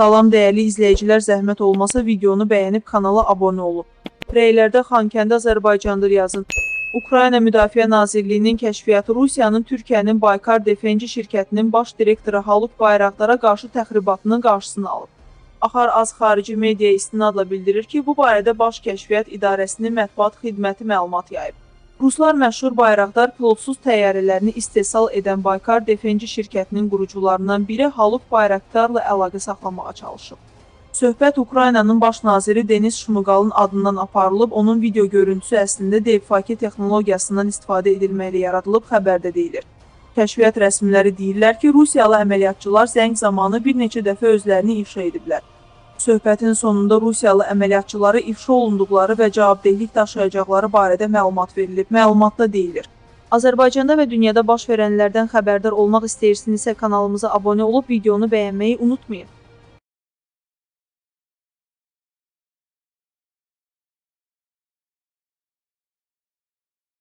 Salam değerli izleyiciler, zəhmət olmasa videonu bəyənib kanala abone olun. Reylərdə Xankəndi Azərbaycandır yazın. Ukrayna Müdafiə Nazirliyinin kəşfiyyatı Rusiyanın Türkiyənin Baykar Defenci şirkətinin baş direktoru Haluk Bayraktara qarşı təxribatının qarşısını alıb. Axar.az xarici media istinadla bildirir ki, bu barədə Baş Kəşfiyyat İdarəsinin mətbuat xidməti məlumat yayıb. Ruslar məşhur Bayraktar pilotsuz təyyarələrini istehsal edən Baykar Defenci şirkətinin qurucularından biri Haluk Bayraktarla əlaqə saxlamağa çalışıb. Söhbət Ukraynanın baş naziri Deniz Şımıqalın adından aparılıb, onun video görüntüsü əslində Defaki texnologiyasından istifadə edilməklə yaradılıb, xəbərdə deyilir. Kəşfiyyat rəsmiləri deyirlər ki, Rusiyalı əməliyyatçılar zəng zamanı bir neçə dəfə özlərini ifşa ediblər. Söhbətin sonunda Rusiyalı əməliyyatçıları ifşa olunduqları və cavabdehlik daşıyacaqları barədə məlumat verilib. Məlumatda deyilir: Azərbaycanda və dünyada baş verənlərdən xəbərdar olmaq istəyirsinizsə kanalımıza abunə olub videonu bəyənməyi unutmayın.